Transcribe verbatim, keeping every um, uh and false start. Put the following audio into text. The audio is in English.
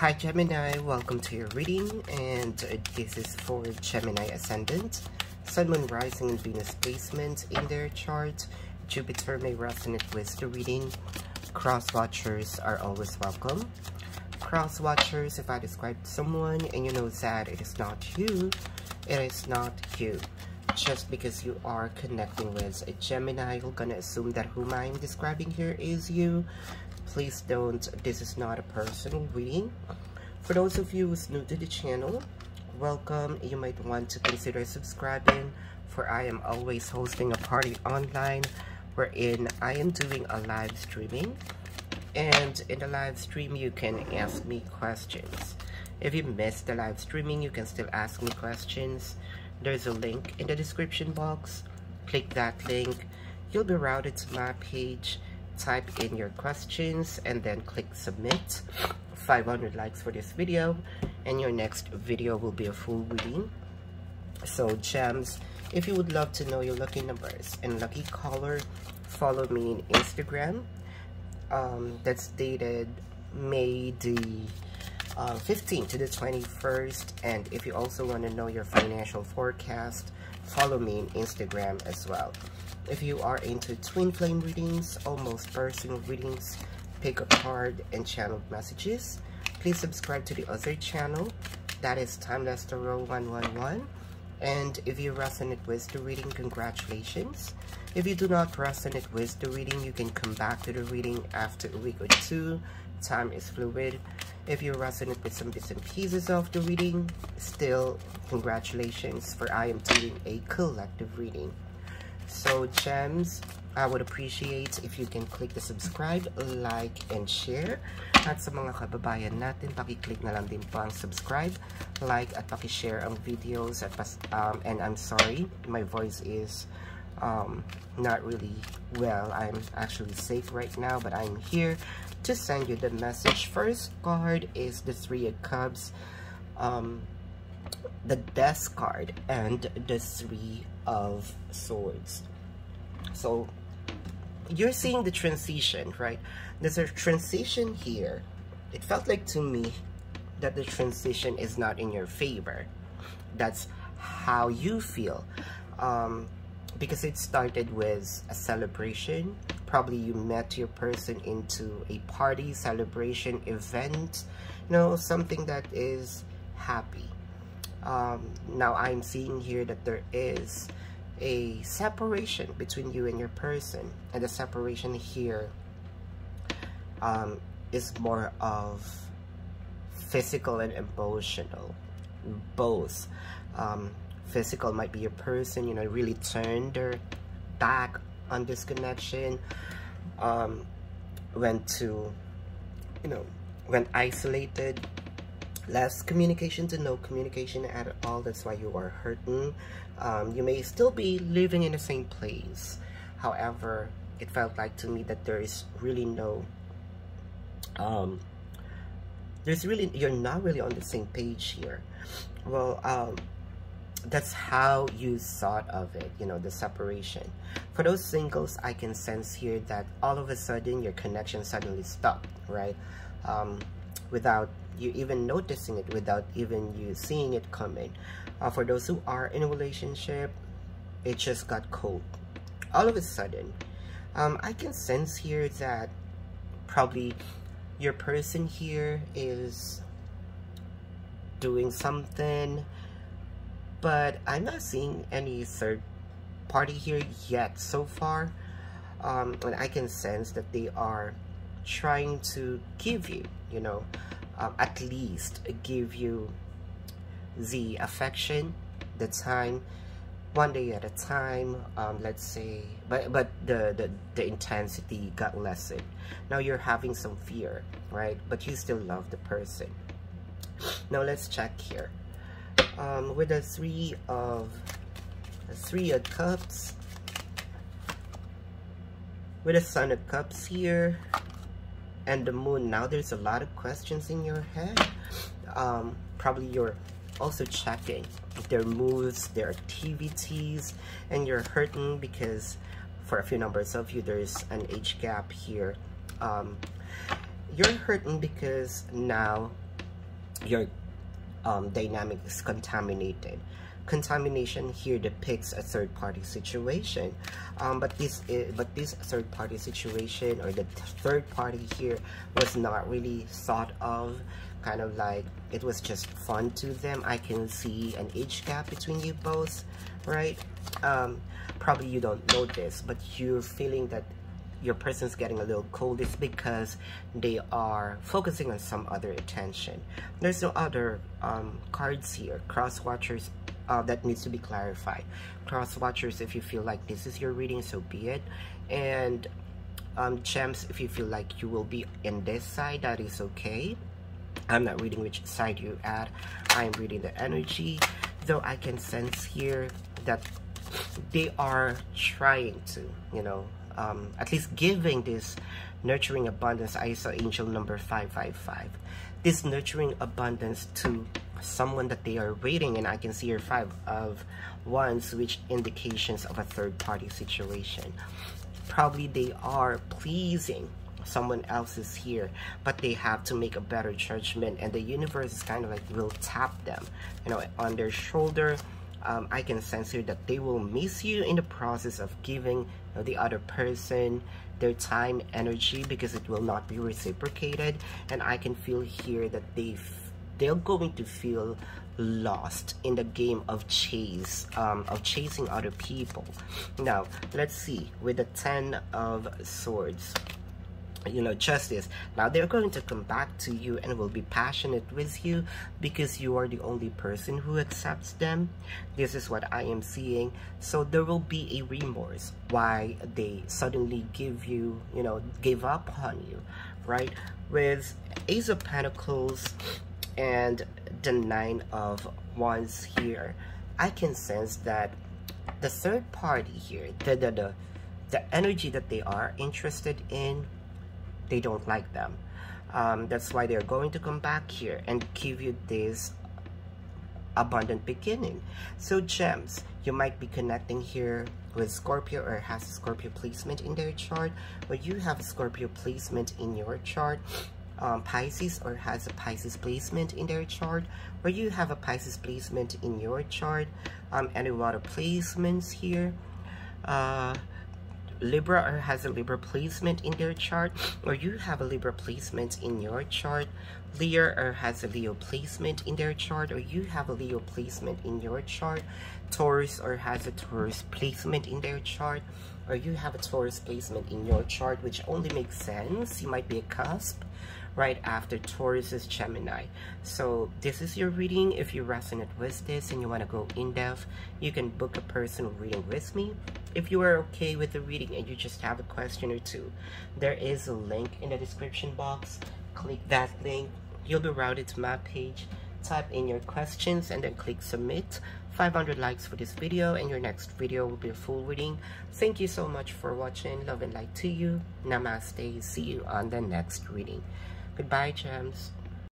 Hi Gemini, welcome to your reading, and this is for Gemini Ascendant, Sun, Moon, Rising, and Venus placement in their chart. Jupiter may resonate with the reading. Cross watchers are always welcome. Cross watchers, if I describe someone and you know that it is not you, it is not you. Just because you are connecting with a Gemini, you're gonna assume that whom I'm describing here is you. Please don't. This is not a personal reading. For those of you who's new to the channel, welcome. You might want to consider subscribing, for I am always hosting a party online wherein I am doing a live streaming. And in the live stream, you can ask me questions. If you missed the live streaming, you can still ask me questions. There's a link in the description box. Click that link. You'll be routed to my page. Type in your questions and then click submit. five hundred likes for this video and your next video will be a full reading. So gems, if you would love to know your lucky numbers and lucky color, follow me on Instagram. Um, that's dated May the uh, fifteenth to the twenty-first. And if you also want to know your financial forecast, follow me on Instagram as well. If you are into twin flame readings, almost personal readings, pick a card, and channeled messages, please subscribe to the other channel, that is Timeless Tarot one one one. And if you resonate with the reading, congratulations. If you do not resonate with the reading, you can come back to the reading after a week or two. Time is fluid. If you resonate with some bits and pieces of the reading, still congratulations, for I am doing a collective reading. So gems, I would appreciate if you can click the subscribe, like, and share. At sa mga kababayan natin, paki-click na lang din po ang subscribe, like, at paki-share ang videos. At pas um, and I'm sorry, my voice is um, not really well. I'm actually safe right now, but I'm here to send you the message. First card is the Three of Cups, um, the Death card, and the Three of Swords. So you're seeing the transition, right? There's a transition here. It felt like to me that the transition is not in your favor. That's how you feel, um, because it started with a celebration. Probably you met your person into a party, celebration, event, you know, something that is happy. Um, now I'm seeing here that there is a separation between you and your person, and the separation here um, is more of physical and emotional, both. Um, physical might be your person, you know, really turned their back on this connection, um, went to, you know, went isolated. Less communication to no communication at all. That's why you are hurting. Um, you may still be living in the same place. However, it felt like to me that there is really no... Um, there's really... You're not really on the same page here. Well, um, that's how you thought of it, you know, the separation. For those singles, I can sense here that all of a sudden your connection suddenly stopped, right? Um, without... you even noticing it, without even you seeing it coming. Uh, for those who are in a relationship, it just got cold all of a sudden. um, I can sense here that probably your person here is doing something, but I'm not seeing any third party here yet so far. Um, and I can sense that they are trying to give you, you know, Um, at least give you the affection, the time, one day at a time, um, let's say, but but the, the, the intensity got lessened. Now you're having some fear, right? But you still love the person. Now let's check here. Um, with the three of, the three of cups, with the Sun of Cups here, and the Moon. Now there's a lot of questions in your head. Um, probably you're also checking their moves, their activities, and you're hurting because for a few numbers of you, there's an age gap here. Um, you're hurting because now your um, dynamic is contaminated. Contamination here depicts a third-party situation, um, but this is, but this third-party situation or the third party here was not really thought of. Kind of like it was just fun to them. I can see an age gap between you both, right? Um, probably you don't know this, but you're feeling that your person's getting a little cold. It's because they are focusing on some other attention. There's no other um, cards here. Cross watchers. Uh, that needs to be clarified. Cross watchers, if you feel like this is your reading, so be it. And um, gems, if you feel like you will be in this side, that is okay. I'm not reading which side you're at. I'm reading the energy, though I can sense here that they are trying to, you know, um, at least giving this nurturing abundance. I saw angel number five five five. This nurturing abundance to someone that they are waiting, and I can see your five of wands, which indications of a third party situation. Probably they are pleasing someone else's here, but they have to make a better judgment, and the universe is kind of like will tap them, you know, on their shoulder. um, I can sense here that they will miss you in the process of giving, you know, the other person their time, energy, because it will not be reciprocated. And I can feel here that they they're going to feel lost in the game of chase, um, of chasing other people. Now, let's see, with the ten of swords, you know, justice. Now, they're going to come back to you and will be passionate with you because you are the only person who accepts them. This is what I am seeing. So there will be a remorse why they suddenly give you, you know, give up on you, right? With Ace of Pentacles and the nine of wands here, I can sense that the third party here, the, the the the energy that they are interested in, they don't like them. Um, that's why they're going to come back here and give you this abundant beginning. So gems, you might be connecting here with Scorpio, or has a Scorpio placement in their chart, or you have a Scorpio placement in your chart. Um, Pisces, or has a Pisces placement in their chart, or you have a Pisces placement in your chart. Um, any water placements here, uh, Libra, or has a Libra placement in their chart, or you have a Libra placement in your chart. Leo, or has a Leo placement in their chart, or you have a Leo placement in your chart. Taurus, or has a Taurus placement in their chart, or you have a Taurus placement in your chart, which only makes sense. You might be a cusp right after Taurus is Gemini. So this is your reading. If you resonate with this and you want to go in-depth, you can book a personal reading with me. If you are okay with the reading and you just have a question or two, there is a link in the description box. Click that link. You'll be routed to my page. Type in your questions and then click submit. five hundred likes for this video, and your next video will be a full reading. Thank you so much for watching. Love and light to you. Namaste. See you on the next reading. Goodbye, gems.